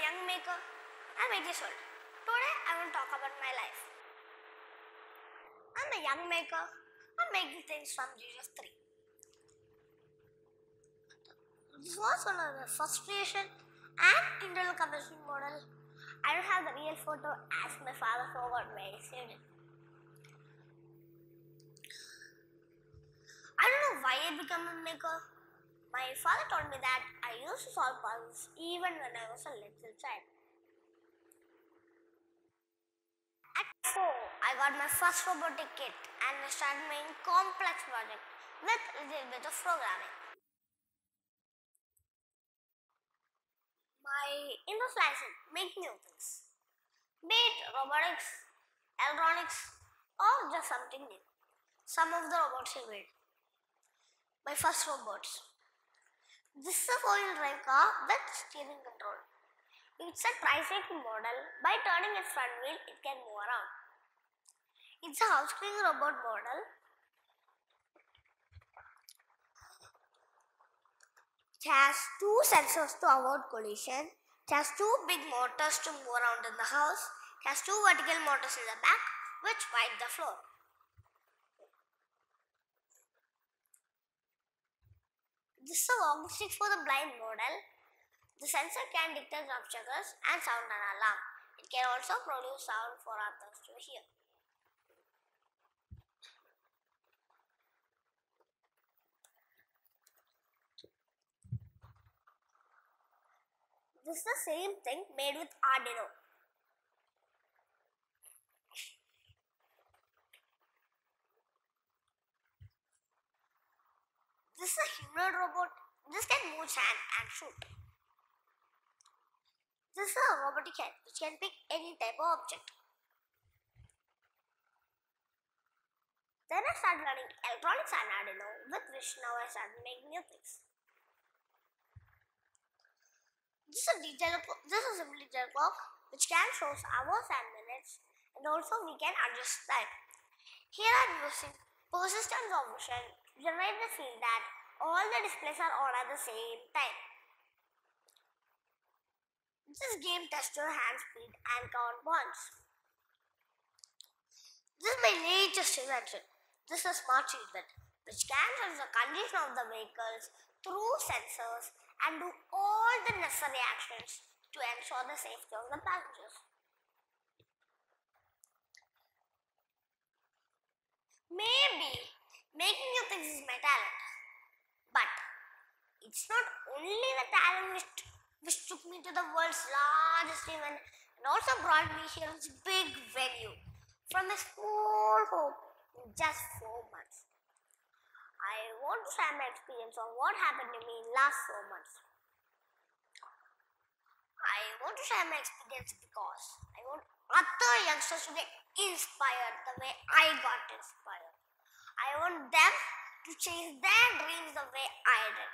young maker. I'm 8 years old. Today I will talk about my life. I'm a young maker. I make things from 0 to 3. This was one of the first creation and internal combustion model. I don't have the real photo as my father forgot where he saved it. I don't know why I became a maker. My father told me that I used to solve puzzles even when I was a little child. At 4, I got my first robotic kit and I started making complex projects with a little bit of programming. My interest lies in making new things, be it robotics, electronics, or just something new. Some of the robots I made. My first robots. This is a four-wheel drive car with steering control. It's a tricycle model. By turning its front wheel, it can move around. It's a house cleaning robot model. It has 2 sensors to avoid collision. It has 2 big motors to move around in the house. It has 2 vertical motors in the back which wipe the floor. This is a walking stick for the blind model. The sensor can detect obstacles and sound an alarm. It can also produce sound for others to hear. This is the same thing made with Arduino. This is a humanoid robot. This can move its hand and shoot. This is a robotic hand which can pick any type of object. Then I started learning electronics and Arduino, with which now I started making new things. This is a simple digital clock which can show hours and minutes, and also we can adjust time. Here I'm using persistence of motion to generate the field that all the displays are on at the same time. This game tests your hand speed and count points. This is my latest invention. This is a smart seatbelt which can sense the condition of the vehicles through sensors and do all the necessary actions to ensure the safety of the passengers. Maybe making new things is my talent, but it's not only the talent which took me to the world's largest event and also brought me here to this big venue from my school home in just 4 months. I want to share my experience on what happened to me in last 4 months. I want to share my experience because I want other youngsters to get inspired the way I got inspired. I want them to chase their dreams the way I did.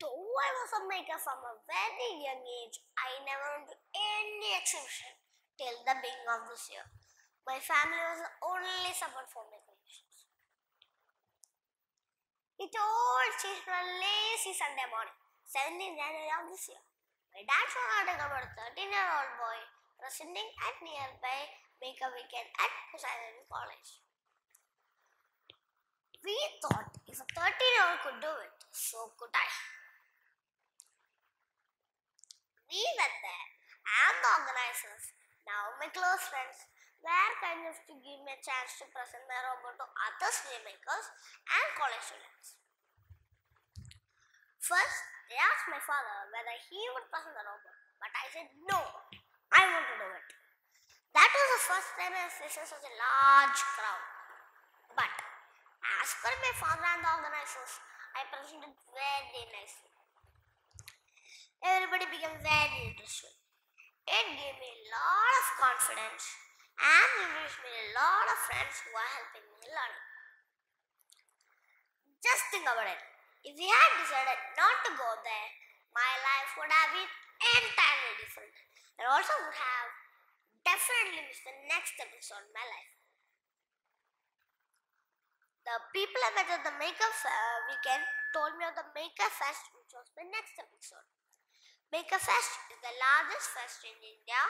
Though I was a maker from a very young age, I never went to any exhibition till the beginning of this year. My family was the only support for my creations. It all changed on a lazy Sunday morning, 17th January of this year. My dad saw an article about a 13-year-old boy presenting at nearby Maker Weekend at Cusat College. We thought if a 13-year-old could do it, so could I. We went there, and the organizers, now my close friends, were kind enough to give me a chance to present my robot to other makers and college students. First, they asked my father whether he would present the robot, but I said no, I want to do it. That was the first time I saw such a large crowd. But as per my father and the organizers, I presented very nicely. Everybody became very interested. It gave me a lot of confidence. And we reached me a lot of friends who are helping me learn. Just think about it. If we had decided not to go there, my life would have been entirely different. And also would have definitely missed the next episode of my life. The people I met at the Maker Faire Weekend told me of the Maker Fest, which was my next episode. Maker Fest is the largest fest in India,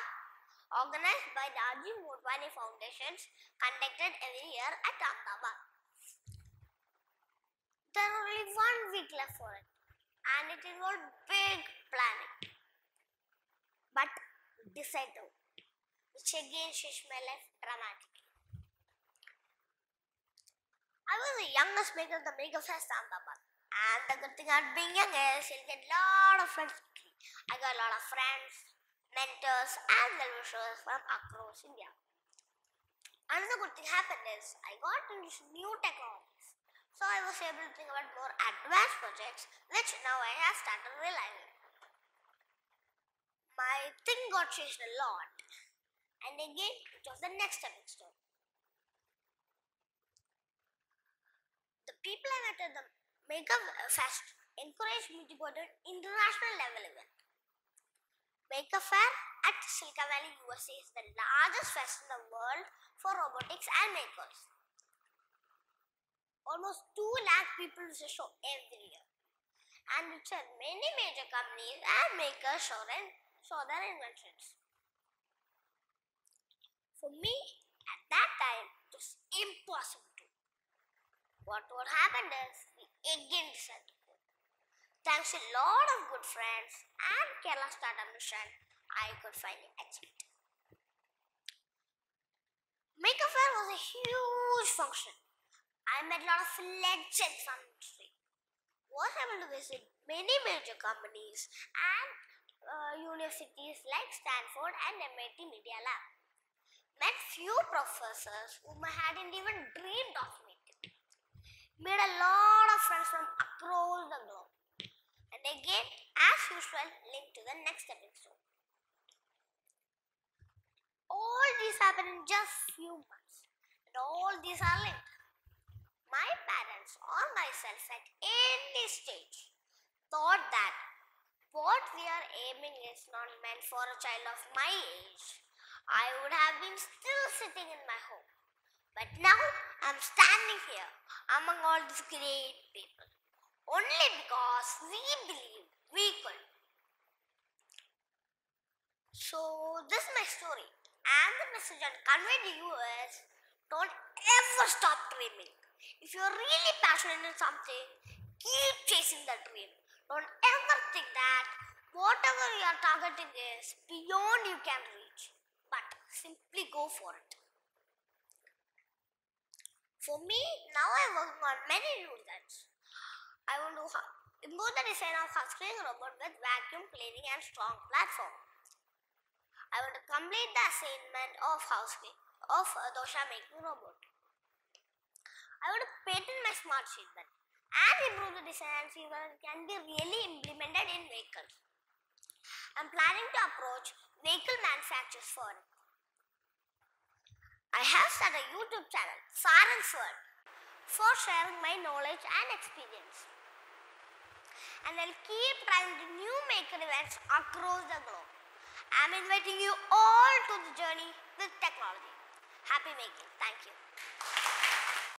organized by the Rajiv Motwani Foundations, conducted every year at Ahmedabad. There was only 1 week left for it, and it involved big planning, but decided, which again changed my life dramatically. I was the youngest maker of the Maker Faire Santa Clara, and the good thing about being young is you'll get a lot of friends quickly. I got a lot of friends, mentors, and well-wishers from across India. Another good thing happened is I got into new technologies, so I was able to think about more advanced projects, which now I have started realizing. My thing got changed a lot, and again, it was the next episode. The people I met at the Maker Fest encouraged me to go to an international level event. Maker Faire at Silicon Valley, USA is the largest fest in the world for robotics and makers. Almost 2 lakh people visit the show every year, and it's had many major companies and makers show their inventions. For me, at that time, it was impossible to. What would happen is, we again decided to go. Thanks to a lot of good friends and Kerala Startup Mission, I could finally achieve it. Maker Faire was a huge function. I met a lot of legends from the industry. Was able to visit many major companies and universities like Stanford and MIT Media Lab. Met few professors whom I hadn't even dreamed of meeting. Made a lot of friends from across the globe. And again, as usual, link to the next episode. All these happened in just few months, and all these are linked. My parents or myself at any stage thought that what we are aiming is not meant for a child of my age. I would have been still sitting in my home, but now I'm standing here among all these great people, only because we believe we could. So this is my story, and the message I convey to you is, don't ever stop dreaming. If you're really passionate in something, keep chasing that dream. Don't ever think that whatever you are targeting is beyond you can reach. But simply go for it. For me, now I'm working on many new designs. I want to improve the design of husking robot with vacuum cleaning and strong platform. I want to complete the assignment of dosha making robot. I want to patent my smart sheet bed and improve the design and see whether it can be really implemented in vehicles. I'm planning to approach vehicle manufacturers for it. I have started a YouTube channel, Fire and Fire, for sharing my knowledge and experience. And I'll keep trying the new maker events across the globe. I'm inviting you all to the journey with technology. Happy making. Thank you.